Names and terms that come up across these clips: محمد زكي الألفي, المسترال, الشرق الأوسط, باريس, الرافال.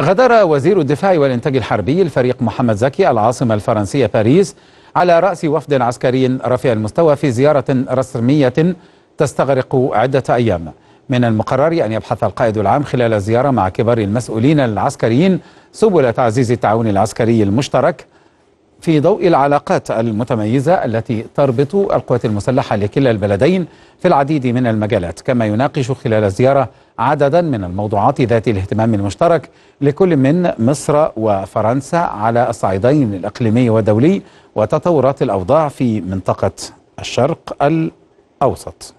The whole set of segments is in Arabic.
غادر وزير الدفاع والإنتاج الحربي الفريق محمد زكي العاصمة الفرنسية باريس على رأس وفد عسكري رفيع المستوى في زيارة رسمية تستغرق عدة أيام. من المقرر أن يبحث القائد العام خلال الزيارة مع كبار المسؤولين العسكريين سبل تعزيز التعاون العسكري المشترك في ضوء العلاقات المتميزة التي تربط القوات المسلحة لكلا البلدين في العديد من المجالات، كما يناقش خلال الزيارة عددا من الموضوعات ذات الاهتمام المشترك لكل من مصر وفرنسا على الصعيدين الإقليمي والدولي وتطورات الأوضاع في منطقة الشرق الأوسط.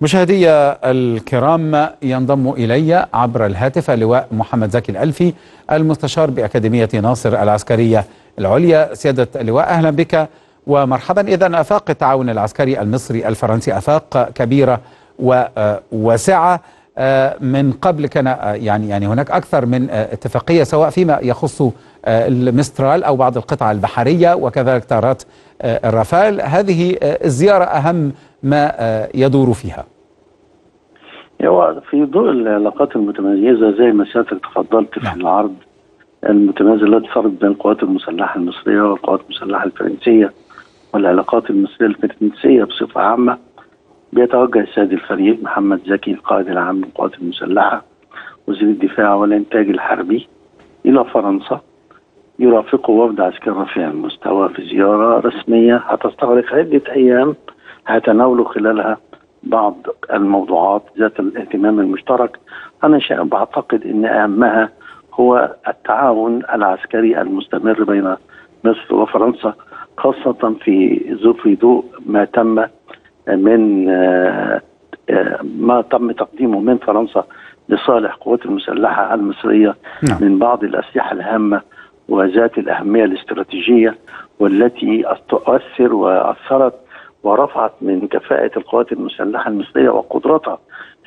مشاهدي الكرام، ينضم إلي عبر الهاتف اللواء محمد زكي الألفي المستشار بأكاديمية ناصر العسكرية العليا. سيادة اللواء أهلا بك ومرحبا. إذن آفاق التعاون العسكري المصري الفرنسي آفاق كبيرة وواسعة. من قبل كان يعني هناك أكثر من اتفاقية سواء فيما يخص المسترال أو بعض القطع البحرية وكذلك طائرات الرافال. هذه الزيارة أهم ما يدور فيها. في ضوء العلاقات المتميزة زي ما سيادتك تفضلت في العرض المتميزة التي صارت بين القوات المسلحة المصرية والقوات المسلحة الفرنسية والعلاقات المصرية الفرنسية بصفة عامة، بيتوجه السيد الفريق محمد زكي القائد العام للقوات المسلحة وزير الدفاع والإنتاج الحربي إلى فرنسا، يرافقه وفد عسكري رفيع المستوى في زيارة رسمية هتستغرق عدة أيام هيتناولوا خلالها بعض الموضوعات ذات الاهتمام المشترك. أنا بعتقد أن أهمها هو التعاون العسكري المستمر بين مصر وفرنسا، خاصة في ضوء ما تم تقديمه من فرنسا لصالح القوات المسلحة المصرية من بعض الأسلحة الهامة وذات الأهمية الاستراتيجية والتي تؤثر وأثرت ورفعت من كفاءة القوات المسلحة المصرية وقدرتها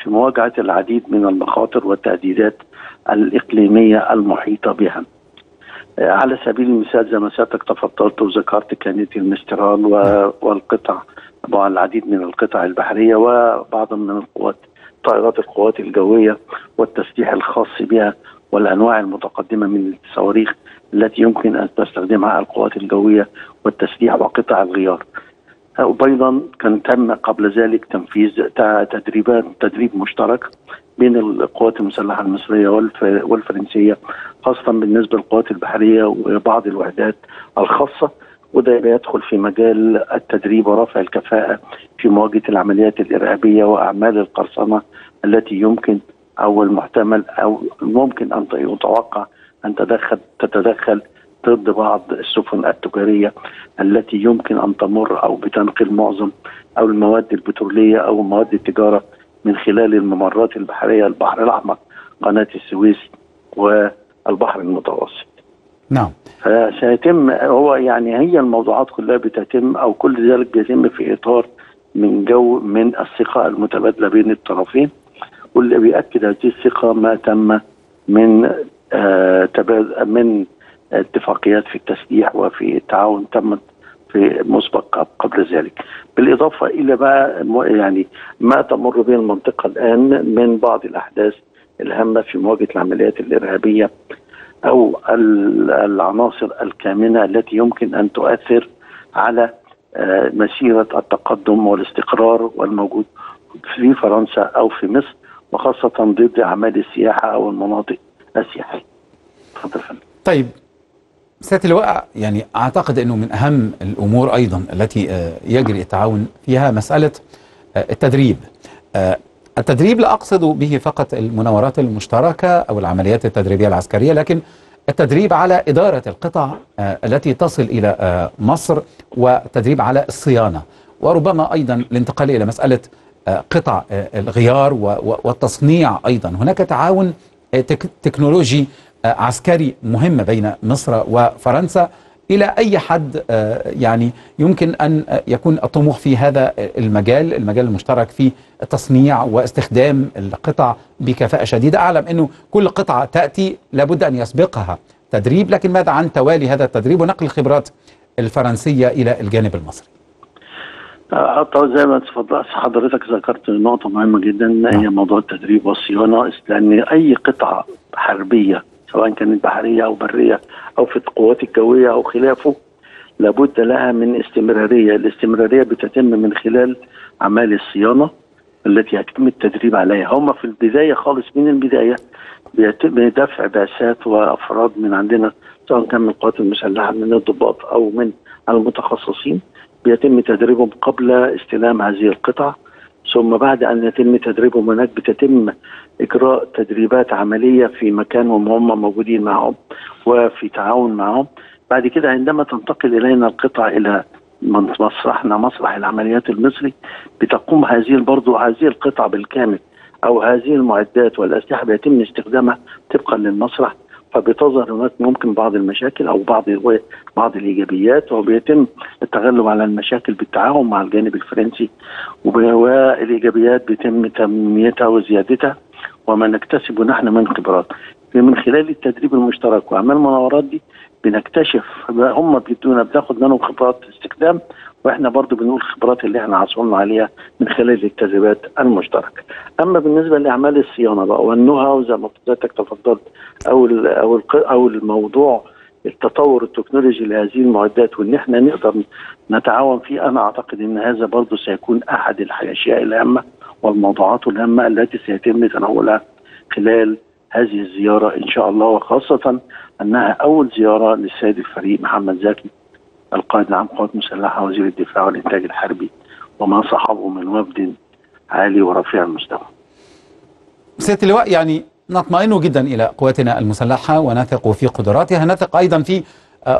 في مواجهة العديد من المخاطر والتهديدات الإقليمية المحيطة بها. على سبيل المثال زي ما سيادتك تفضلت وذكرت كانت المسترال والقطع العديد من القطع البحرية وبعض من طائرات القوات الجوية والتسليح الخاص بها والأنواع المتقدمة من الصواريخ التي يمكن أن تستخدمها القوات الجوية والتسليح وقطع الغيار. وأيضا كان تم قبل ذلك تنفيذ تدريب مشترك بين القوات المسلحة المصرية والفرنسية، خاصة بالنسبة للقوات البحرية وبعض الوحدات الخاصة، وده يدخل في مجال التدريب ورفع الكفاءة في مواجهة العمليات الإرهابية وأعمال القرصنة التي يمكن أو المحتمل أو ممكن أن يتوقع أن تتدخل ضد بعض السفن التجارية التي يمكن أن تمر أو بتنقل معظم أو المواد البترولية أو مواد التجارة من خلال الممرات البحرية البحر الأحمر، قناة السويس والبحر المتوسط. نعم. فسيتم هي الموضوعات كلها بتتم أو كل ذلك بيتم في إطار من الثقة المتبادلة بين الطرفين، واللي بيأكد هذه الثقة ما تم من اتفاقيات في التسليح وفي التعاون تمت في مسبق قبل ذلك، بالإضافة إلى ما تمر به المنطقة الآن من بعض الأحداث الهامة في مواجهة العمليات الإرهابية أو العناصر الكامنة التي يمكن أن تؤثر على مسيرة التقدم والاستقرار والموجود في فرنسا أو في مصر، وخاصة ضد أعمال السياحة أو المناطق السياحية. تفضل فندم. طيب سيادة اللواء، أعتقد أنه من أهم الأمور أيضا التي يجري التعاون فيها مسألة التدريب. التدريب لا أقصد به فقط المناورات المشتركة أو العمليات التدريبية العسكرية، لكن التدريب على إدارة القطع التي تصل إلى مصر، وتدريب على الصيانة، وربما أيضا الانتقال إلى مسألة قطع الغيار والتصنيع. أيضا هناك تعاون تكنولوجي عسكري مهم بين مصر وفرنسا. إلى أي حد يمكن أن يكون الطموح في هذا المجال المشترك في التصنيع واستخدام القطع بكفاءة شديدة؟ أعلم أنه كل قطعة تأتي لابد أن يسبقها تدريب، لكن ماذا عن توالي هذا التدريب ونقل الخبرات الفرنسية إلى الجانب المصري؟ زي ما حضرتك ذكرت نقطة مهمة جدا هي موضوع التدريب والصيانة، لأن أي قطعة حربية سواء كانت بحرية أو برية أو في القوات الجوية أو خلافه لابد لها من استمرارية. الاستمرارية بتتم من خلال أعمال الصيانة التي يتم التدريب عليها. هم في البداية خالص من البداية بيتم دفع بعثات وأفراد من عندنا سواء كان من القوات المسلحة من الضباط أو من المتخصصين، بيتم تدريبهم قبل استلام هذه القطع، ثم بعد أن يتم تدريبهم هناك بتتم إجراء تدريبات عملية في مكان وهم موجودين معهم وفي تعاون معهم. بعد كده عندما تنتقل إلينا القطع إلى مسرحنا مسرح العمليات المصري، بتقوم هذه القطع بالكامل أو هذه المعدات والأسلحة بيتم استخدامها طبقا للمسرح، فبتظهر هناك ممكن بعض المشاكل أو بعض الإيجابيات، وبيتم التغلب على المشاكل بالتعاون مع الجانب الفرنسي، والإيجابيات بيتم تنميتها وزيادتها وما نكتسبه نحن من خبرات من خلال التدريب المشترك وأعمال المناورات دي. بنكتشف هم بيدونا بناخد منهم خبرات استخدام، واحنا برضو بنقول الخبرات اللي احنا حصلنا عليها من خلال التدريبات المشتركه. اما بالنسبه لاعمال الصيانه بقى والنوها وزي ما حضرتك تفضلت او الموضوع التطور التكنولوجي لهذه المعدات وان احنا نقدر نتعاون فيه، انا اعتقد ان هذا برضو سيكون احد الاشياء الهامه والموضوعات الهامه التي سيتم تناولها خلال هذه الزيارة إن شاء الله، وخاصة أنها أول زيارة للسيد الفريق محمد زكي القائد العام قوات مسلحة وزير الدفاع والإنتاج الحربي وما صاحبه من وفد عالي ورفيع المستوى. سيادة اللواء، يعني نطمئن جدا إلى قواتنا المسلحة ونثق في قدراتها، نثق أيضا في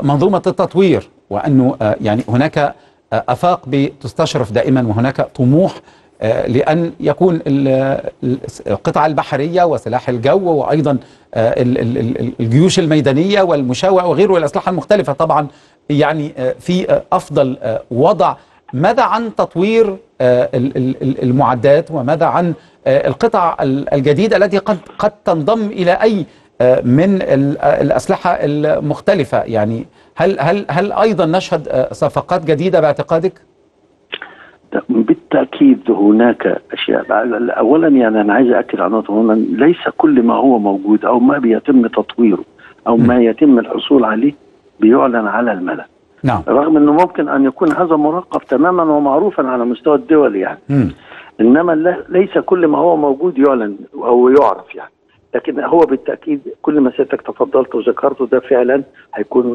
منظومة التطوير وأنه يعني هناك آفاق بتستشرف دائما وهناك طموح لأن يكون القطع البحرية وسلاح الجو وأيضا الجيوش الميدانية والمشاوع وغيره والأسلحة المختلفة طبعا يعني في أفضل وضع. ماذا عن تطوير المعدات وماذا عن القطع الجديدة التي قد تنضم إلى أي من الأسلحة المختلفة؟ يعني هل أيضا نشهد صفقات جديدة باعتقادك؟ بالتأكيد هناك أشياء. أولا يعني أنا عايز أأكد على نقطة هنا، ليس كل ما هو موجود أو ما بيتم تطويره أو ما يتم الحصول عليه بيعلن على الملأ. نعم. رغم أنه ممكن أن يكون هذا مراقب تماما ومعروفا على مستوى الدول يعني. إنما ليس كل ما هو موجود يعلن أو يعرف يعني. لكن هو بالتأكيد كل ما سيادتك تفضلت وذكرته ده فعلا هيكون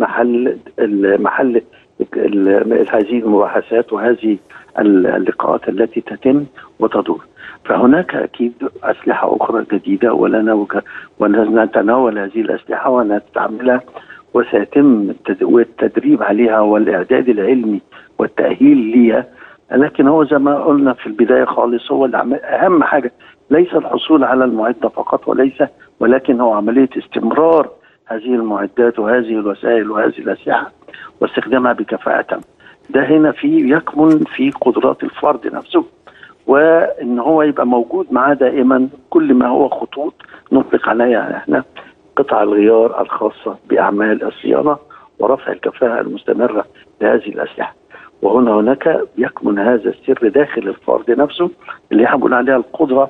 محل هذه المباحثات وهذه اللقاءات التي تتم وتدور. فهناك أكيد أسلحة أخرى جديدة ونتناول هذه الأسلحة ونستعملها وسيتم التدريب عليها والإعداد العلمي والتأهيل ليها. لكن هو زي ما قلنا في البداية خالص، هو أهم حاجة ليس الحصول على المعدة فقط ولكن هو عملية استمرار هذه المعدات وهذه الوسائل وهذه الأسلحة واستخدامها بكفاءة. ده هنا يكمن في قدرات الفرد نفسه، وان هو يبقى موجود معاه دائما كل ما هو خطوط نطلق عليها احنا قطع الغيار الخاصه باعمال الصيانه ورفع الكفاءه المستمره لهذه الاسلحه. وهنا هناك يكمن هذا السر داخل الفرد نفسه اللي احنا بنقول عليها القدره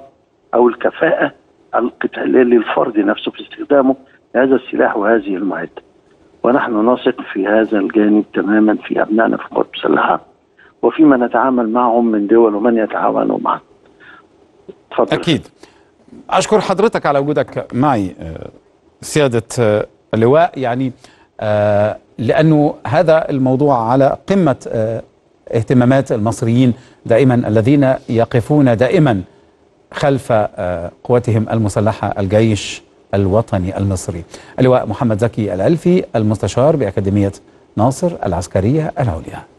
او الكفاءه القتاليه للفرد نفسه في استخدامه هذا السلاح وهذه المعده. ونحن نثق في هذا الجانب تماما في أبنائنا في القوات المسلحة وفيما نتعامل معهم من دول ومن يتعاونوا معنا. تفضل. أكيد. أشكر حضرتك على وجودك معي سيادة اللواء، يعني لأنه هذا الموضوع على قمة اهتمامات المصريين دائما الذين يقفون دائما خلف قواتهم المسلحة الجيش الوطني المصري. اللواء محمد زكي الألفي المستشار بأكاديمية ناصر العسكرية العليا.